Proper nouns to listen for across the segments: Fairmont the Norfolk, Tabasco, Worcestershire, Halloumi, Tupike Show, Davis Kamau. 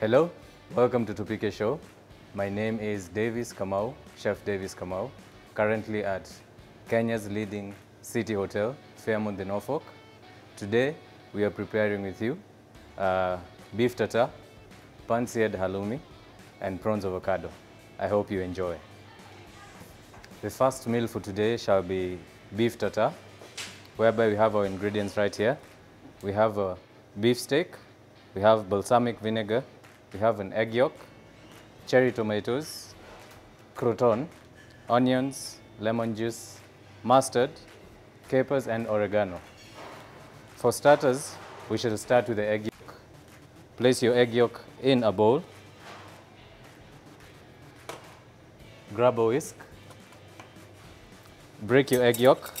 Hello, welcome to Tupike Show. My name is Davis Kamau, Chef Davis Kamau, currently at Kenya's leading city hotel, Fairmont the Norfolk. Today, we are preparing with you beef tartare, pan-seared halloumi, and prawns avocado. I hope you enjoy. The first meal for today shall be beef tartare, whereby we have our ingredients right here. We have a beef steak, we have balsamic vinegar, we have an egg yolk, cherry tomatoes, crouton, onions, lemon juice, mustard, capers and oregano. For starters, we shall start with the egg yolk. Place your egg yolk in a bowl. Grab a whisk. Break your egg yolk.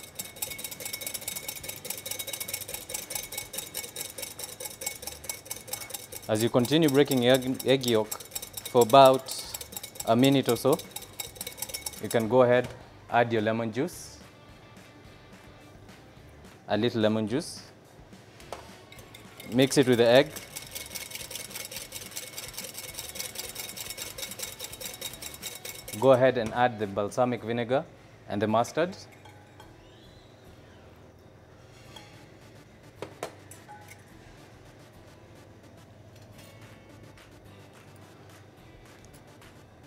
As you continue breaking egg yolk for about a minute or so, you can go ahead, add your lemon juice, a little lemon juice, mix it with the egg. Go ahead and add the balsamic vinegar and the mustard.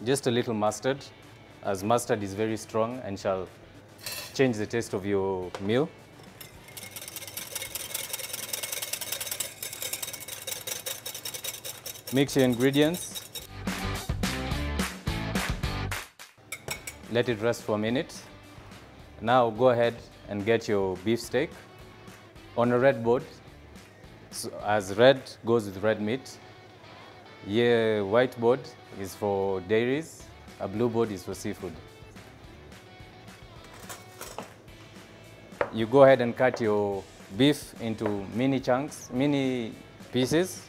Just a little mustard, as mustard is very strong and shall change the taste of your meal. Mix your ingredients. Let it rest for a minute. Now go ahead and get your beef steak on a red board. So as red goes with red meat, yeah, white board is for dairies, a blue board is for seafood. You go ahead and cut your beef into mini chunks, mini pieces.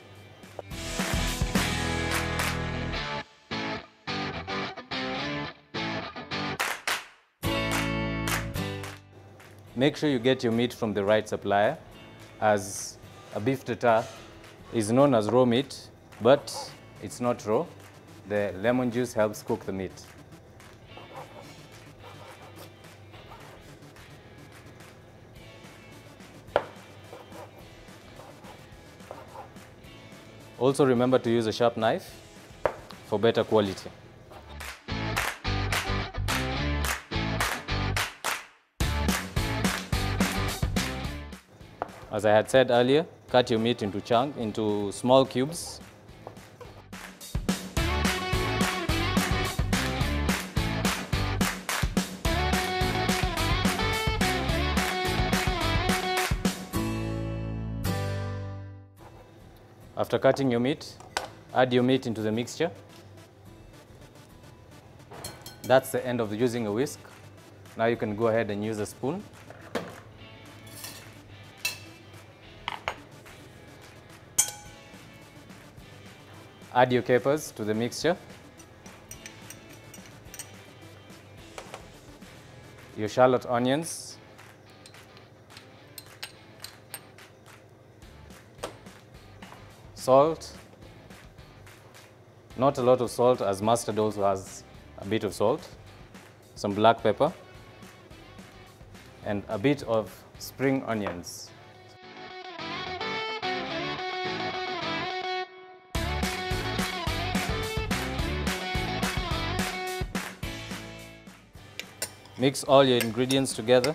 Make sure you get your meat from the right supplier, as a beef tartare is known as raw meat, but it's not raw. The lemon juice helps cook the meat. Also remember to use a sharp knife for better quality. As I had said earlier, cut your meat into small cubes. After cutting your meat, add your meat into the mixture. That's the end of using a whisk. Now you can go ahead and use a spoon. Add your capers to the mixture. Your shallot onions. Salt, not a lot of salt, as mustard also has a bit of salt, some black pepper, and a bit of spring onions. Mix all your ingredients together.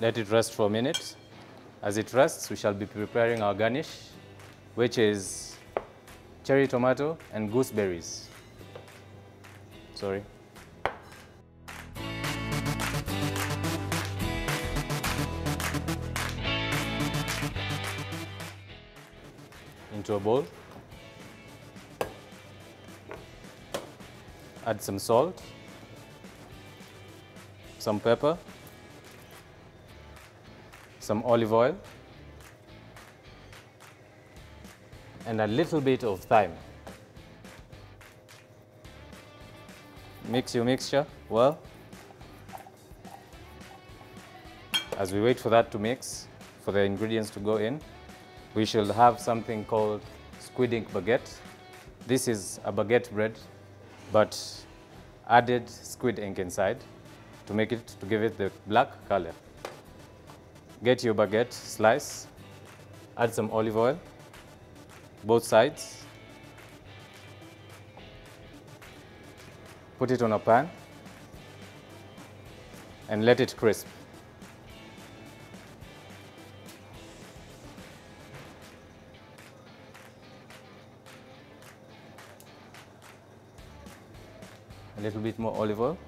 Let it rest for a minute. As it rests, we shall be preparing our garnish, which is cherry tomato and gooseberries. Sorry. Into a bowl. Add some salt, some pepper, some olive oil, and a little bit of thyme. Mix your mixture well. As we wait for that to mix, for the ingredients to go in, we shall have something called squid ink baguette. This is a baguette bread, but added squid ink inside to give it the black color. Get your baguette slice, add some olive oil, both sides. Put it on a pan and let it crisp. A little bit more olive oil.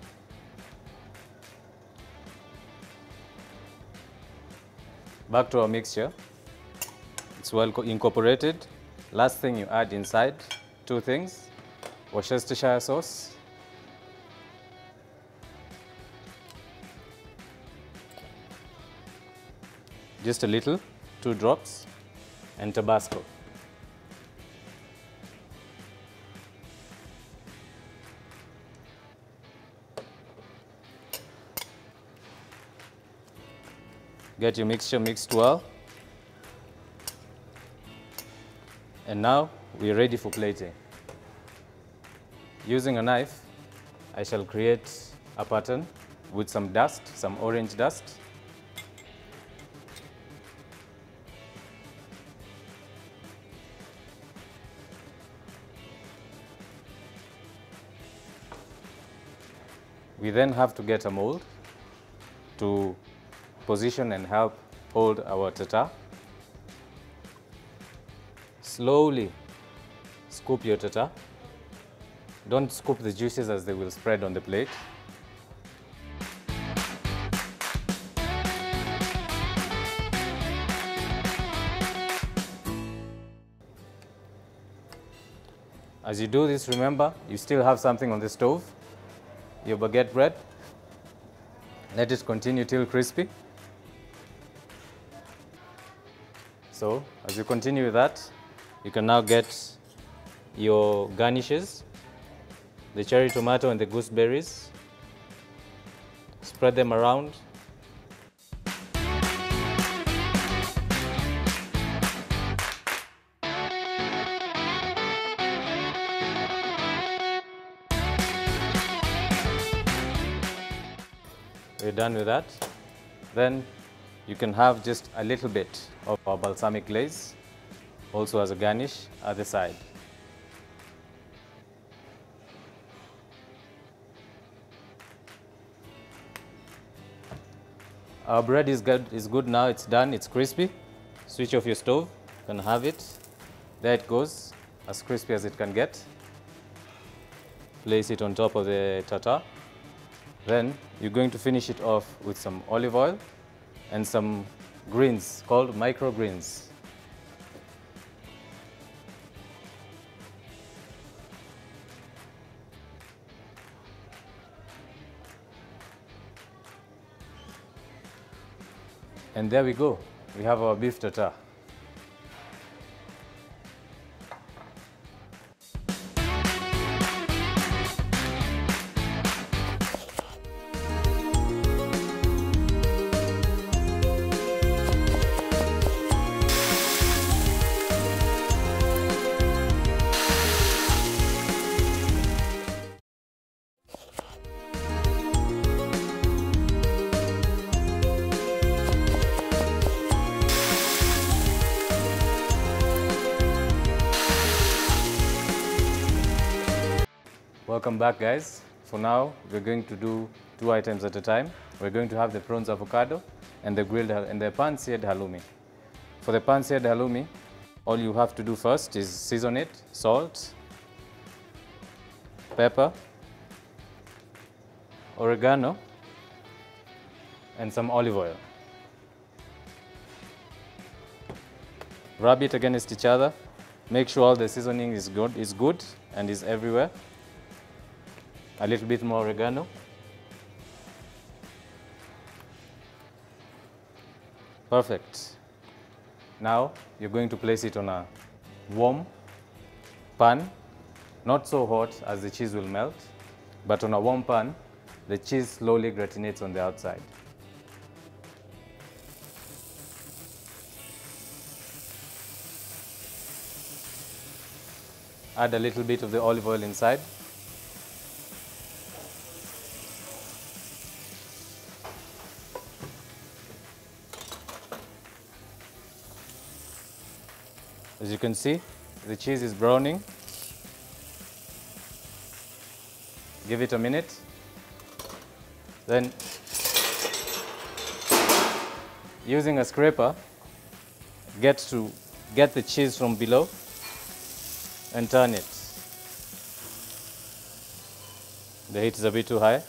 Back to our mixture. It's well incorporated. Last thing you add inside, two things: Worcestershire sauce just a little, 2 drops, and Tabasco. Get your mixture mixed well. And now we are ready for plating. Using a knife, I shall create a pattern with some dust, some orange dust. We then have to get a mold to position and help hold our tata. Slowly scoop your tata. Don't scoop the juices as they will spread on the plate. As you do this, remember, you still have something on the stove, your baguette bread. Let it continue till crispy. So, as you continue with that, you can now get your garnishes, the cherry tomato and the gooseberries. Spread them around. We're done with that. Then you can have just a little bit of our balsamic glaze, also as a garnish, at the side. Our bread is good now, it's done, it's crispy. Switch off your stove, you can have it. There it goes, as crispy as it can get. Place it on top of the tartar. Then you're going to finish it off with some olive oil and some greens called microgreens. And there we go. We have our beef tartare. Welcome back, guys. For now, we're going to do 2 items at a time. We're going to have the prawns avocado and the pan-seared halloumi. For the pan-seared halloumi, all you have to do first is season it: salt, pepper, oregano, and some olive oil. Rub it against each other. Make sure all the seasoning is good and is everywhere. A little bit more oregano. Perfect. Now you're going to place it on a warm pan, not so hot as the cheese will melt, but on a warm pan, the cheese slowly gratinates on the outside. Add a little bit of the olive oil inside. As you can see, the cheese is browning. Give it a minute. Then, using a scraper, get the cheese from below and turn it. The heat is a bit too high.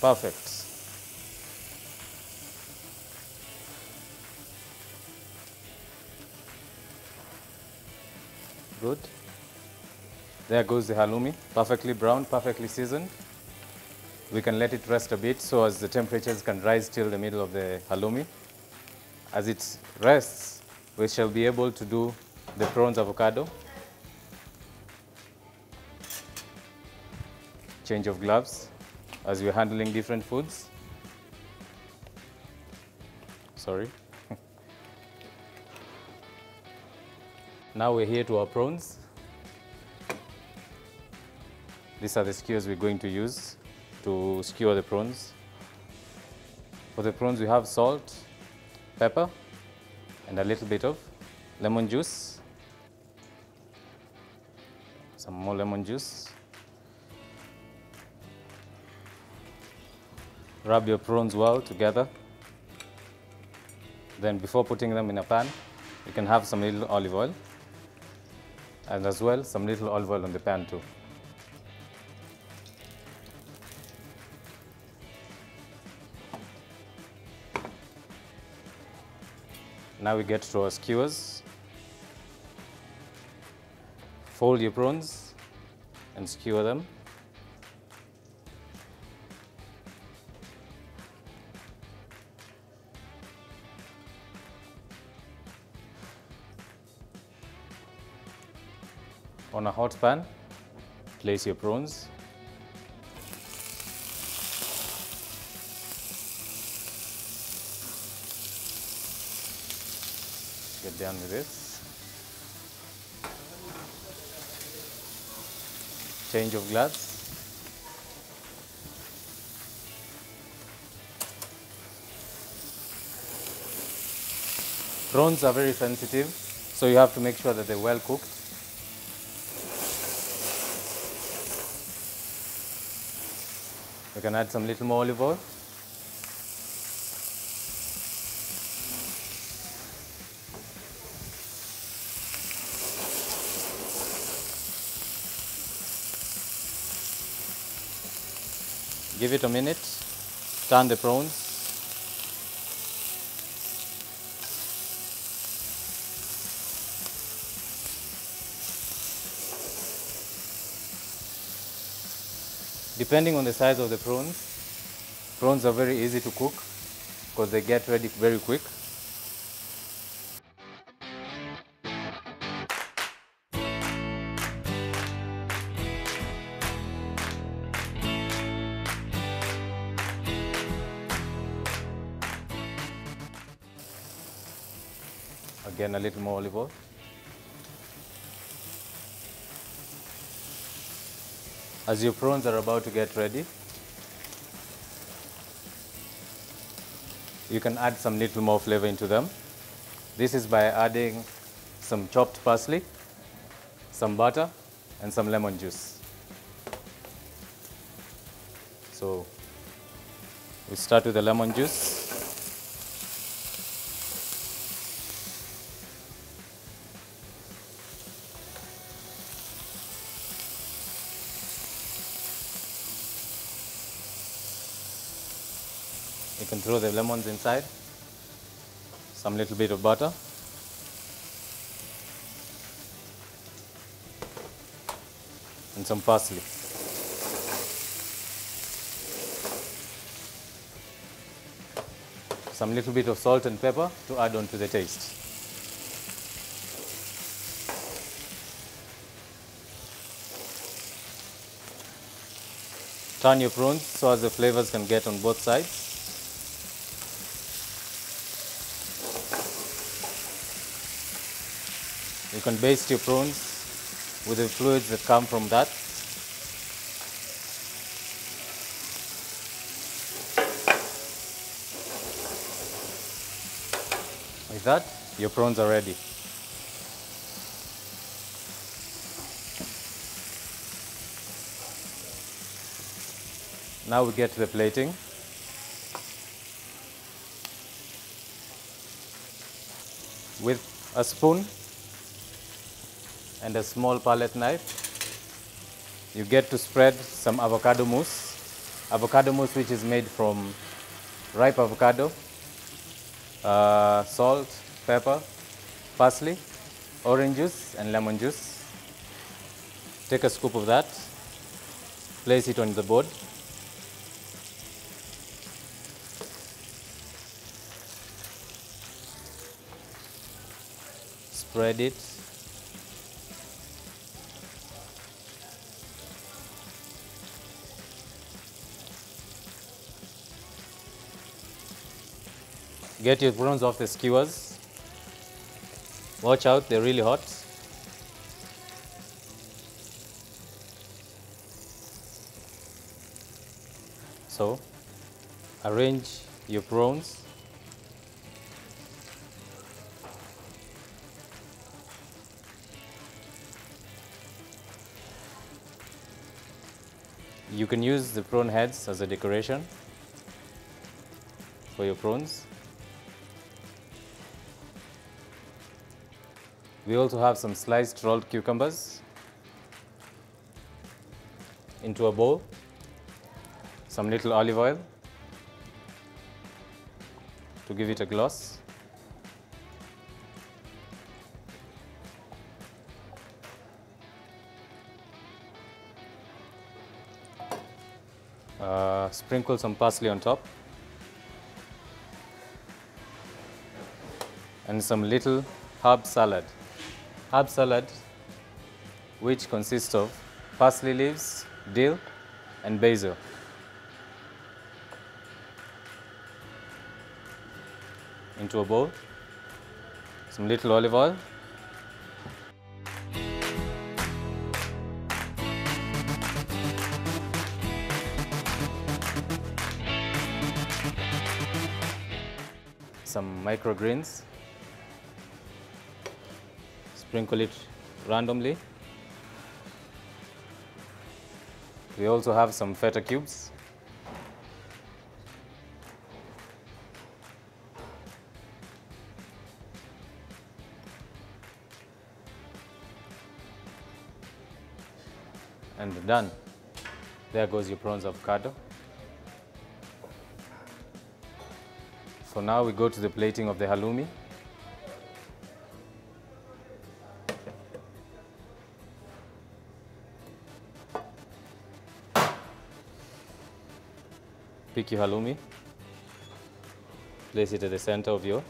Perfect. Good. There goes the halloumi, perfectly browned, perfectly seasoned. We can let it rest a bit so as the temperatures can rise till the middle of the halloumi. As it rests, we shall be able to do the prawns avocado. Change of gloves as we're handling different foods. Sorry. Now we're here to our prawns. These are the skewers we're going to use to skewer the prawns. For the prawns, we have salt, pepper, and a little bit of lemon juice. Some more lemon juice. Rub your prawns well together. Then before putting them in a pan, you can have some little olive oil. And as well, some little olive oil on the pan too. Now we get to our skewers. Fold your prawns and skewer them. On a hot pan, place your prawns. Get down with this. Change of gloves. Prawns are very sensitive, so you have to make sure that they're well cooked. We can add some little more olive oil. Give it a minute, turn the prawns. Depending on the size of the prawns, prawns are very easy to cook because they get ready very quick. Again, a little more olive oil. As your prawns are about to get ready, you can add some little more flavor into them. This is by adding some chopped parsley, some butter, and some lemon juice. So we start with the lemon juice. You can throw the lemons inside, some little bit of butter. And some parsley. Some little bit of salt and pepper to add on to the taste. Turn your prawns so as the flavors can get on both sides. You can baste your prawns with the fluids that come from that. Like that, your prawns are ready. Now we get to the plating. With a spoon and a small palette knife, you get to spread some avocado mousse. Avocado mousse which is made from ripe avocado, salt, pepper, parsley, orange juice and lemon juice. Take a scoop of that, place it on the board. Spread it. Get your prawns off the skewers. Watch out, they're really hot. So, arrange your prawns. You can use the prawn heads as a decoration for your prawns. We also have some sliced rolled cucumbers into a bowl, some little olive oil to give it a gloss. Sprinkle some parsley on top and some little herb salad. Herb salad which consists of parsley leaves, dill and basil. Into a bowl, some little olive oil. Some microgreens. Sprinkle it randomly. We also have some feta cubes. And done. There goes your prawns avocado. So now we go to the plating of the halloumi. Pick your halloumi, place it at the center of your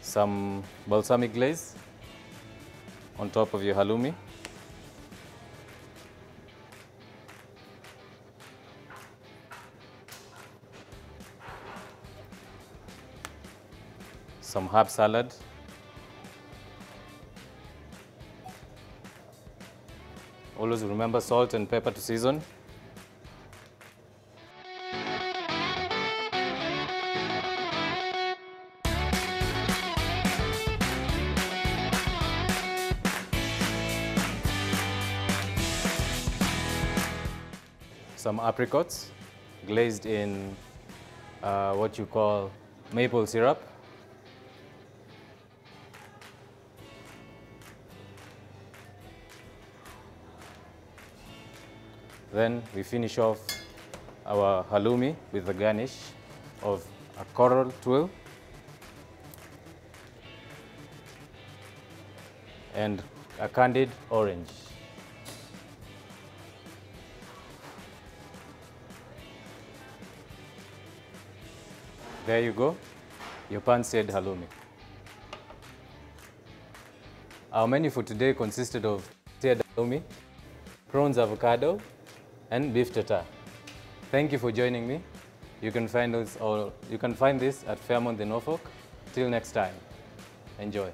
some balsamic glaze on top of your halloumi. Some herb salad. Always remember salt and pepper to season. Some apricots glazed in what you call maple syrup. Then we finish off our halloumi with the garnish of a coral twill and a candied orange. There you go, your pan-seared halloumi. Our menu for today consisted of seared halloumi, prawns avocado, and beef tartare. Thank you for joining me. You can find this at Fairmont the Norfolk. Till next time, enjoy.